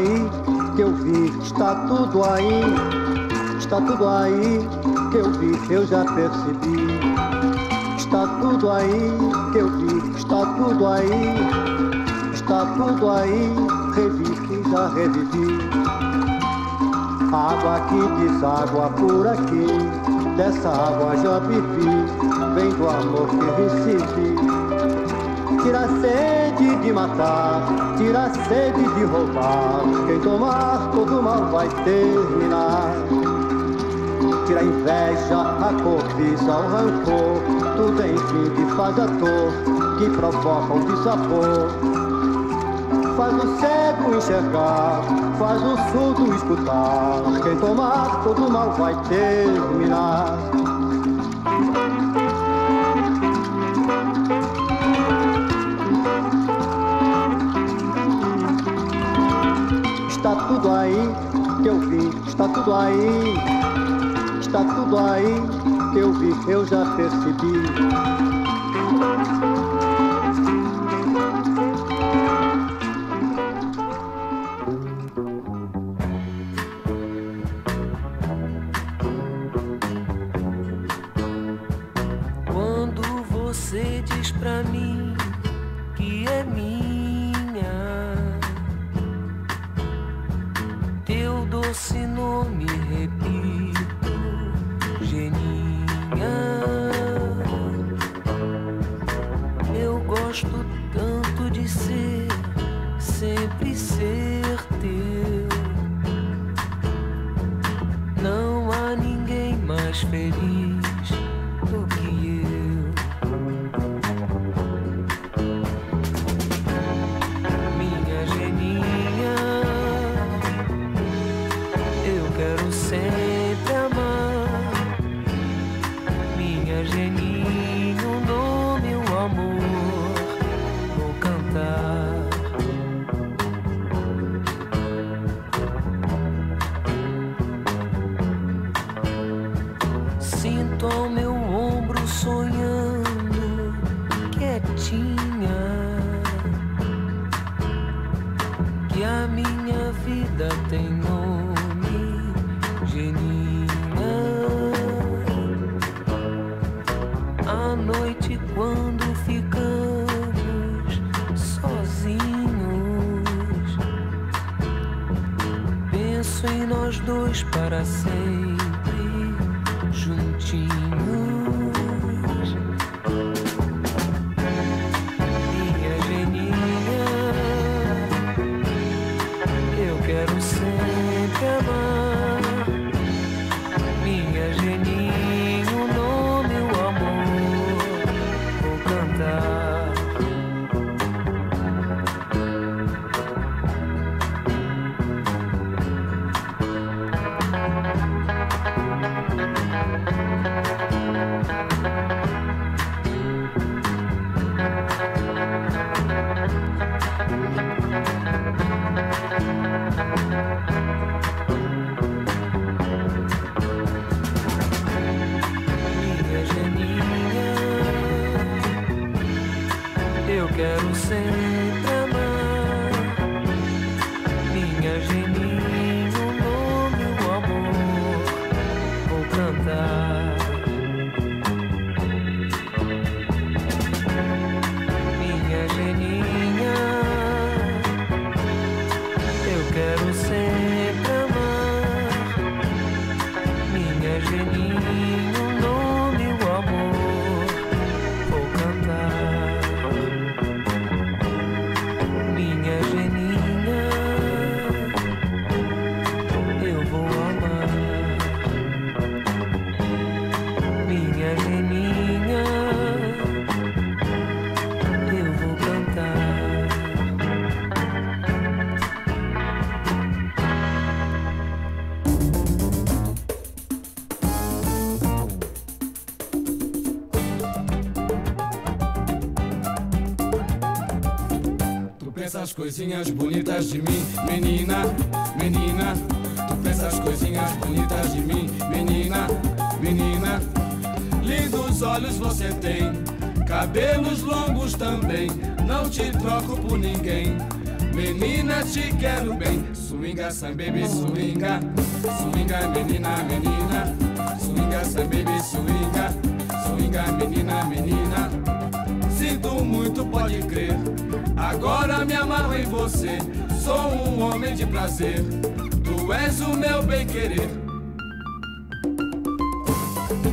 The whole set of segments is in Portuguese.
aí que eu vi, está tudo aí que eu vi, eu já percebi. Está tudo aí que eu vi, está tudo aí, revi que já revivi. Água que deságua por aqui, dessa água já bebi, vem do amor que recebi. Tira a sede de matar, tira a sede de roubar, quem tomar todo mal vai terminar. Tira a inveja, a cobiça, o rancor, tudo enfim que faz a dor, que provoca o dissabor. Faz o cego enxergar, faz o surdo escutar, quem tomar todo mal vai terminar. Está tudo aí que eu vi, está tudo aí que eu vi, eu já percebi. As coisinhas bonitas de mim, menina, menina. Tu pensa as coisinhas bonitas de mim, menina, menina. Lindos olhos você tem, cabelos longos também. Não te troco por ninguém. Menina, te quero bem. Swinga, samba, baby, swinga. Swinga, menina, menina. Swinga, samba, baby, swinga. Swinga, menina, menina. Sinto muito, pode crer. Agora me amarro em você. Sou um homem de prazer. Tu és o meu bem-querer.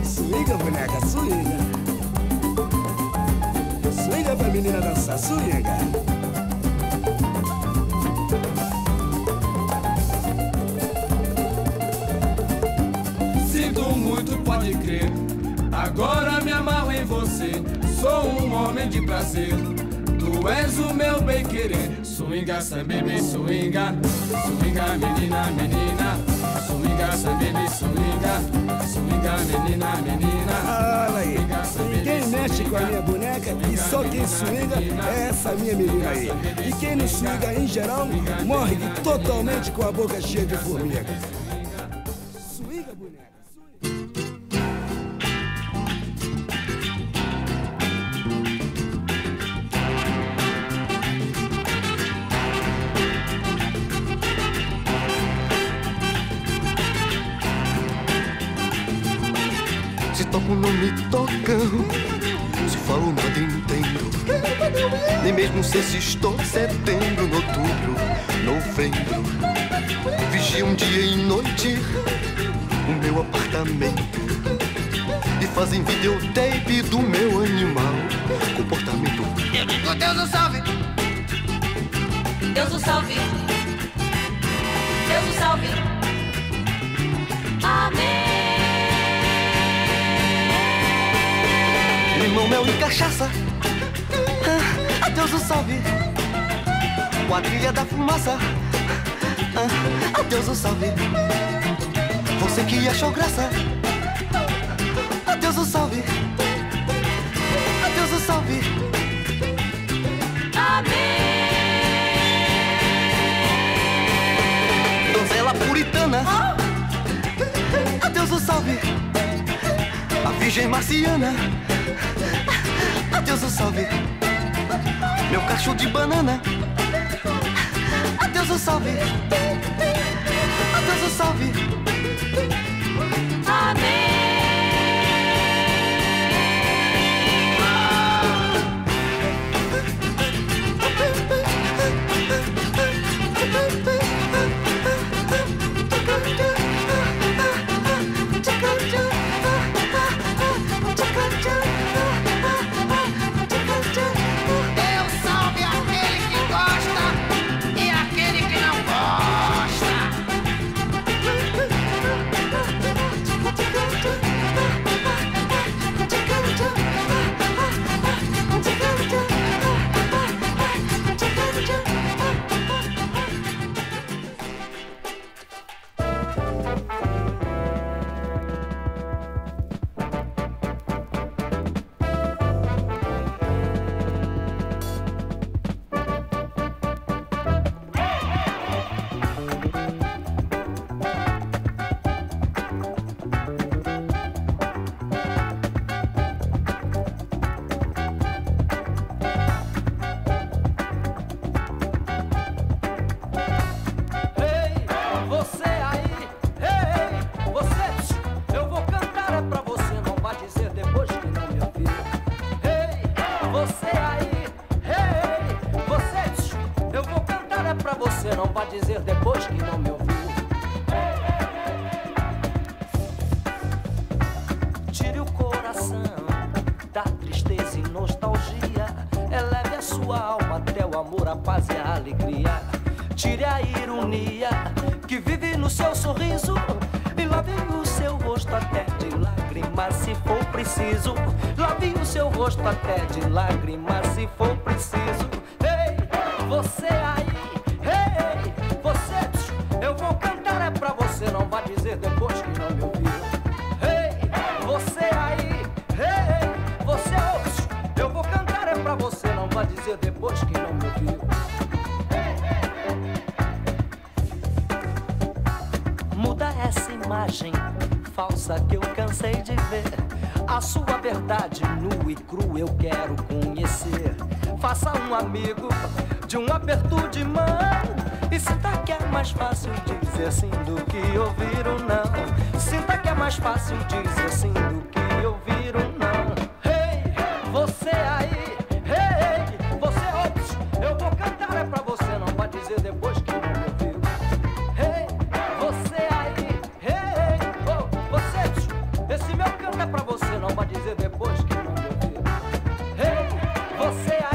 Swinga, boneca, swinga. Swinga pra menina dançar, swinga. Muito pode crer, agora me amarro em você. Sou um homem de prazer, tu és o meu bem querer. Swinga, samba, baby, swinga. Swinga, menina, menina. Swinga, samba, baby, swinga. Swinga, menina, menina. Olha aí, quem mexe com a minha boneca e só quem swinga é essa minha menina aí. E quem não swinga em geral morre totalmente com a boca cheia de formiga. Swinga, boneca. Se toco, não me tocam. Se falo, nada entendo. Nem mesmo sei se estou setembro, outubro, novembro. Vigiam dia e noite o meu apartamento e fazem videotape do meu animal comportamento. Eu digo, Deus o salve, Deus o salve, Deus o salve. Amém. Limão, mel e cachaça, ah, a Deus o salve. Quadrilha da fumaça, ah, a Deus o salve. Você que achou graça, a Deus o salve, a Deus o salve. Amém. Donzela puritana, a Deus o salve. A Virgem Marciana, a Deus o salve. Meu cacho de banana, a Deus o salve, a Deus o salve. Amigo, de um aperto de mão, e sinta que é mais fácil dizer sim do que ouvir um não. Sinta que é mais fácil dizer sim do que ouvir um não. Hey, você aí, hey, você ops, eu vou cantar é pra você, não vai dizer depois que não me ouviu. Hey, você aí, hey, oh, você ops, esse meu canto é pra você, não vai dizer depois que não me ouviu. Hey, você aí.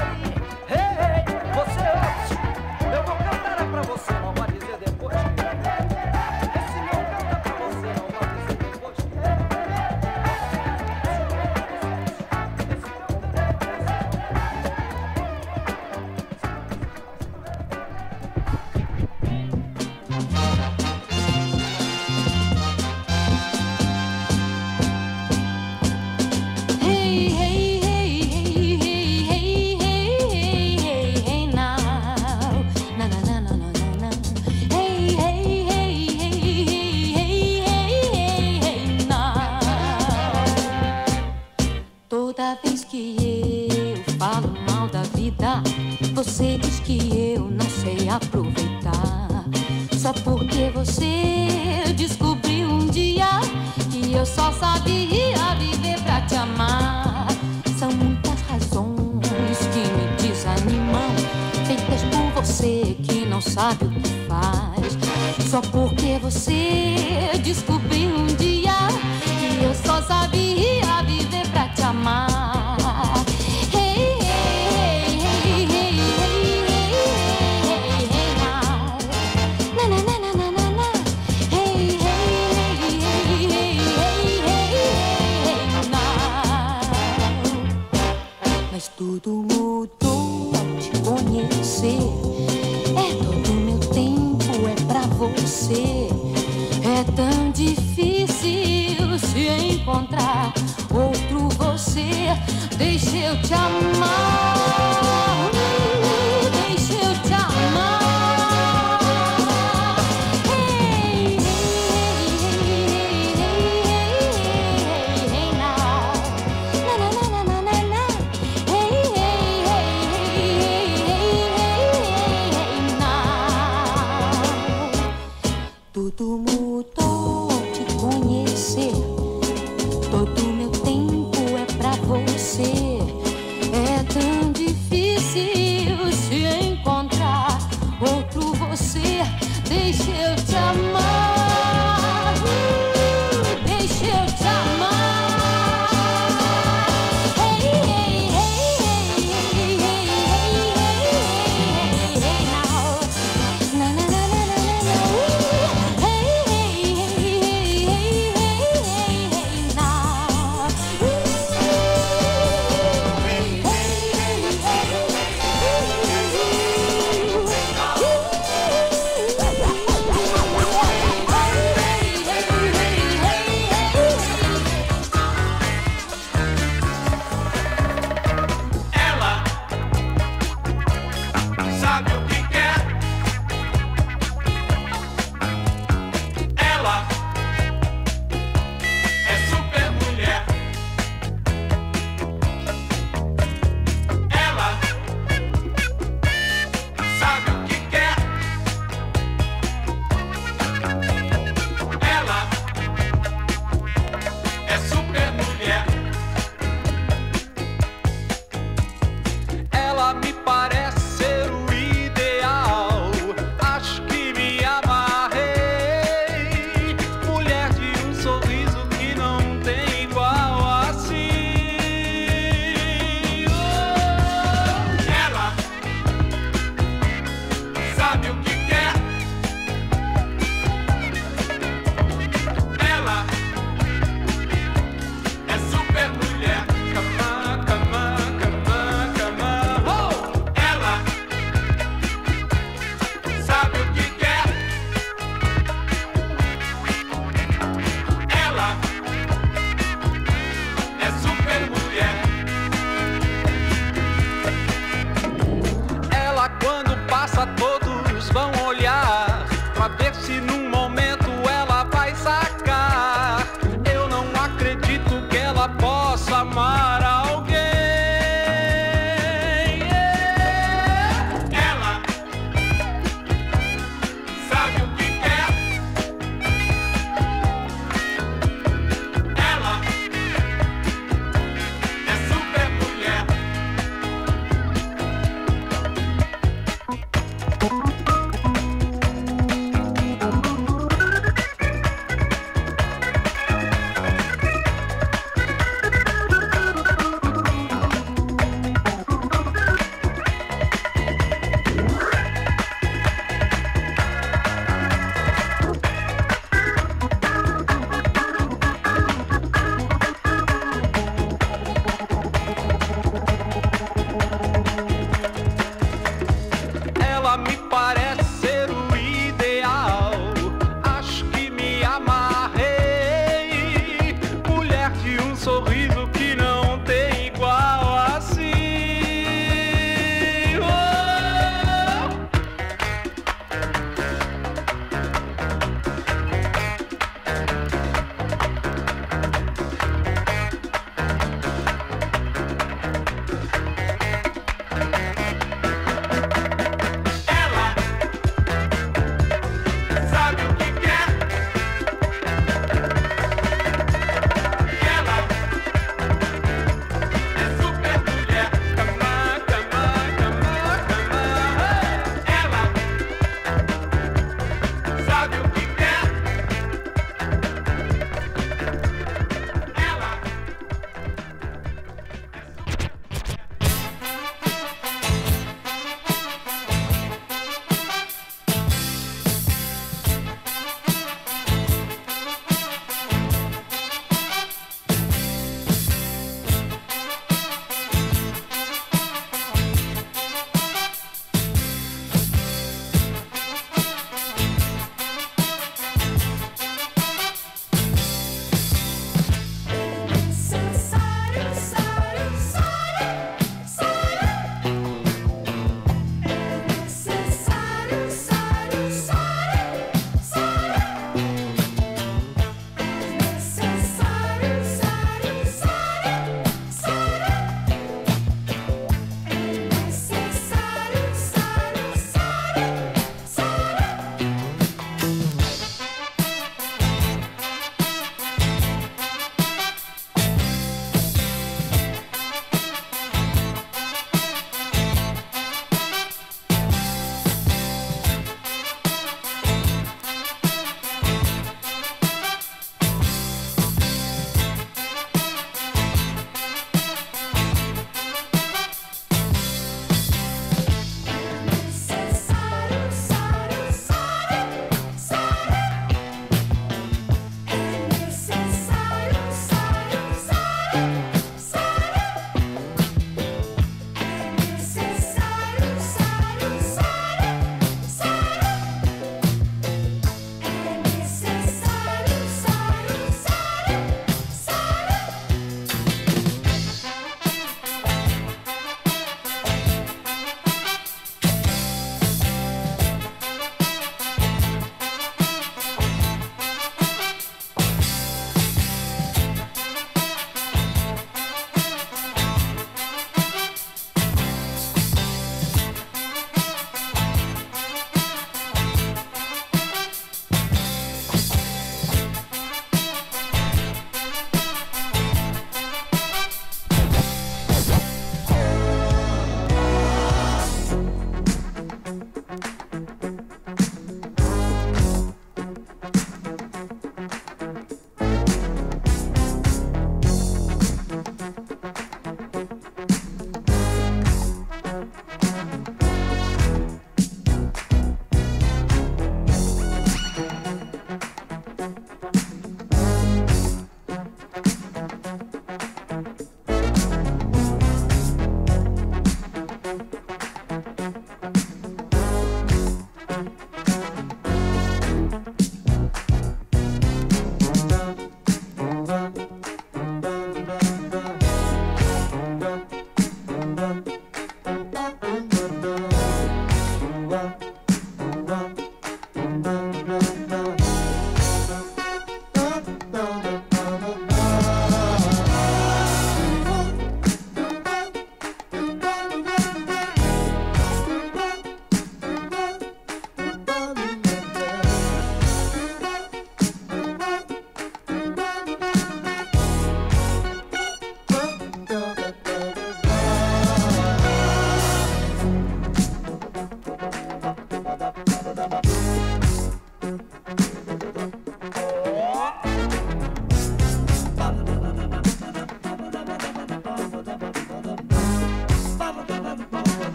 sorriso que não tem igual assim.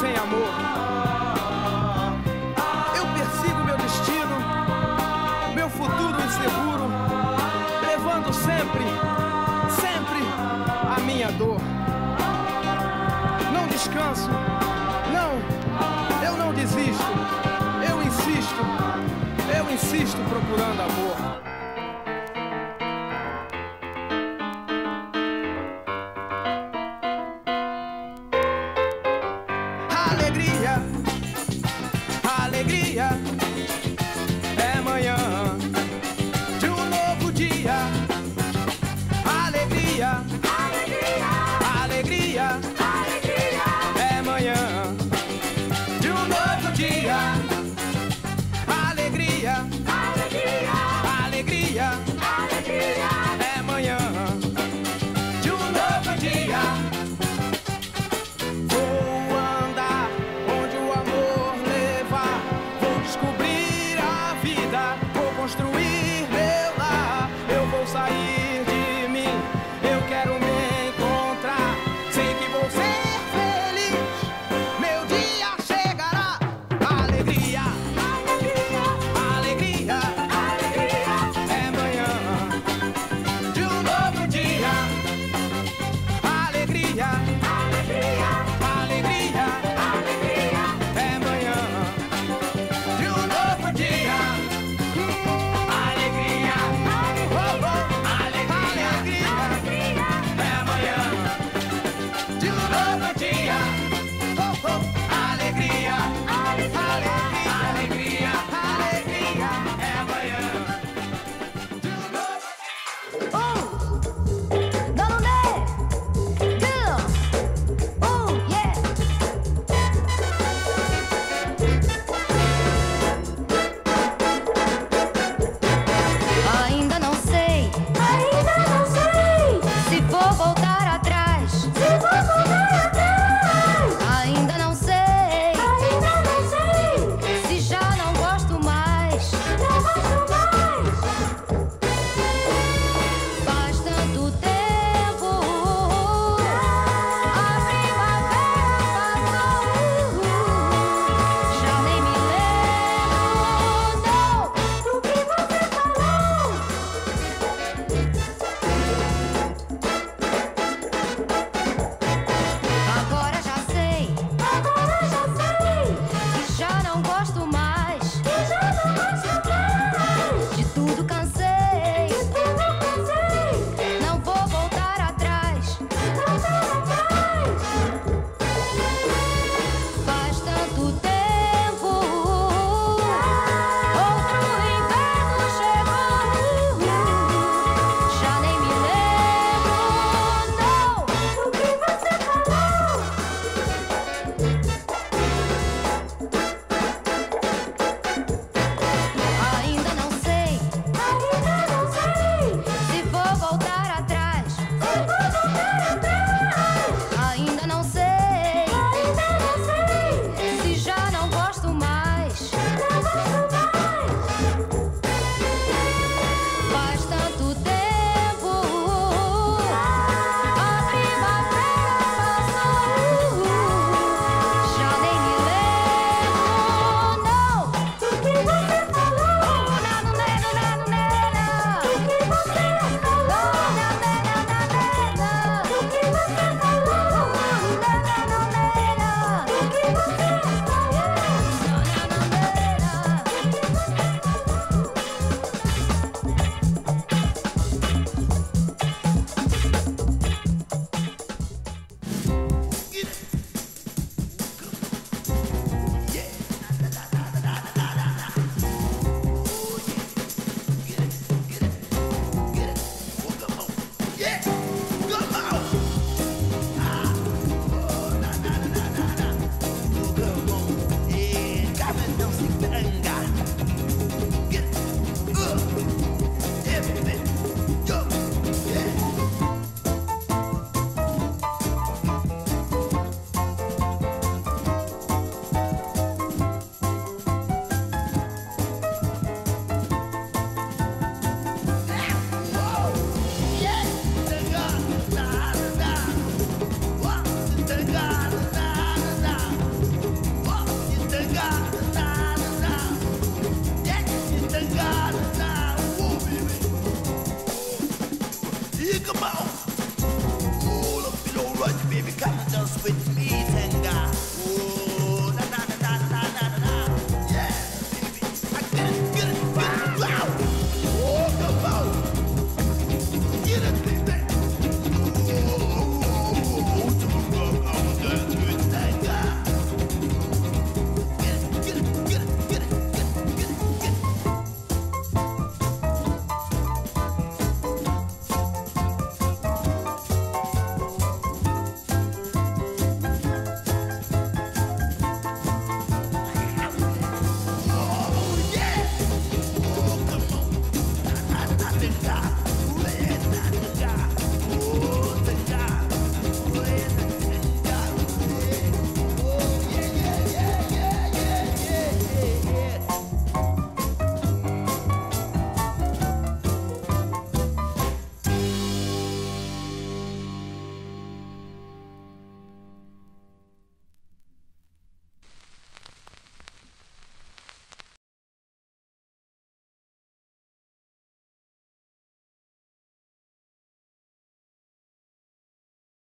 sem amor. Eu persigo meu destino, meu futuro inseguro, levando sempre, sempre a minha dor. Não descanso, não, eu não desisto. Eu insisto procurando amor. Alegria.